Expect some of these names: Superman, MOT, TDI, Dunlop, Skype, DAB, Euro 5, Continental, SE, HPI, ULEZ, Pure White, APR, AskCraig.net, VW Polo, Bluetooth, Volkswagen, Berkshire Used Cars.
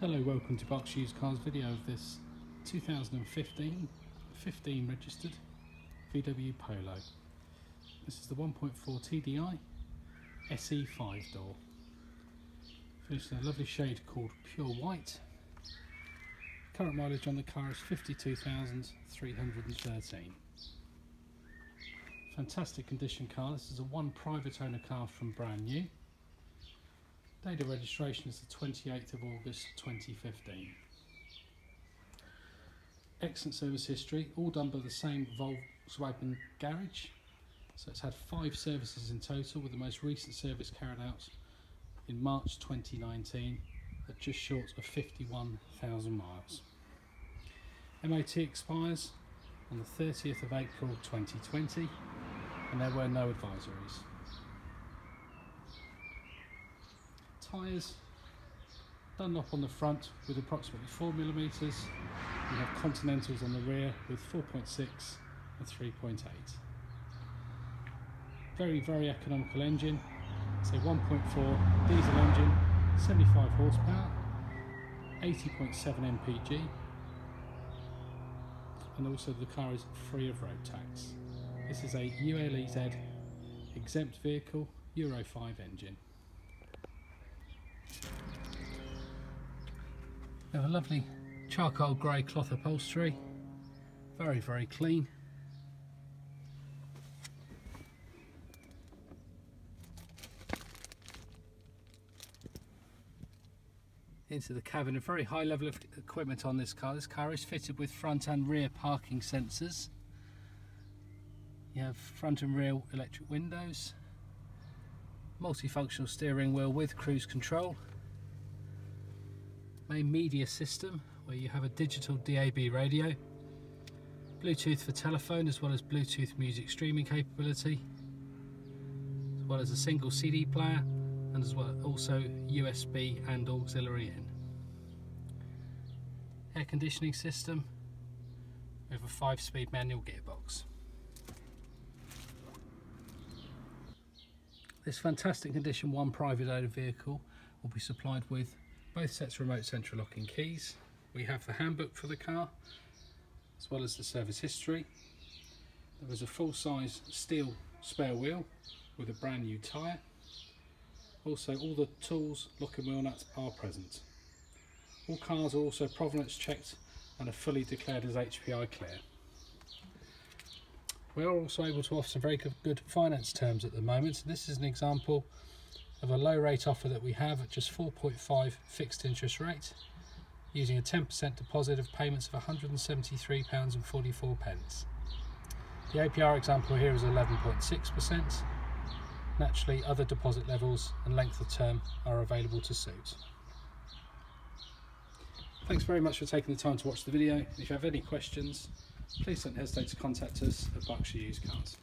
Hello, welcome to Berkshire Used Cars video of this 2015, 15 registered VW Polo. This is the 1.4 TDI SE 5-door. Finished in a lovely shade called Pure White. Current mileage on the car is 52,313. Fantastic condition car. This is a one private owner car from brand new. Date of registration is the 28th of August 2015. Excellent service history, all done by the same Volkswagen garage. So it's had 5 services in total, with the most recent service carried out in March 2019 at just short of 51,000 miles. MOT expires on the 30th of April 2020 and there were no advisories. Tyres, Dunlop on the front with approximately 4mm, you have Continentals on the rear with 4.6 and 3.8. Very, very economical engine, it's a 1.4 diesel engine, 75 horsepower, 80.7 mpg, and also the car is free of road tax. This is a ULEZ exempt vehicle, Euro 5 engine. They have a lovely charcoal grey cloth upholstery, very, very clean. Into the cabin, a very high level of equipment on this car. This car is fitted with front and rear parking sensors. You have front and rear electric windows, multifunctional steering wheel with cruise control. Main media system, where you have a digital DAB radio, Bluetooth for telephone as well as Bluetooth music streaming capability, as well as a single CD player and as well also USB and auxiliary in. Air conditioning system with a 5-speed manual gearbox. This fantastic condition one private owner vehicle will be supplied with both sets remote central locking keys. We have the handbook for the car as well as the service history. There is a full-size steel spare wheel with a brand new tyre. Also all the tools, locking wheel nuts are present. All cars are also provenance checked and are fully declared as HPI clear. We are also able to offer some very good finance terms at the moment. This is an example of a low rate offer that we have at just 4.5 fixed interest rate, using a 10% deposit of payments of £173.44. The APR example here is 11.6%. Naturally, other deposit levels and length of term are available to suit. Thanks very much for taking the time to watch the video. If you have any questions, please don't hesitate to contact us at Berkshire Used Cars.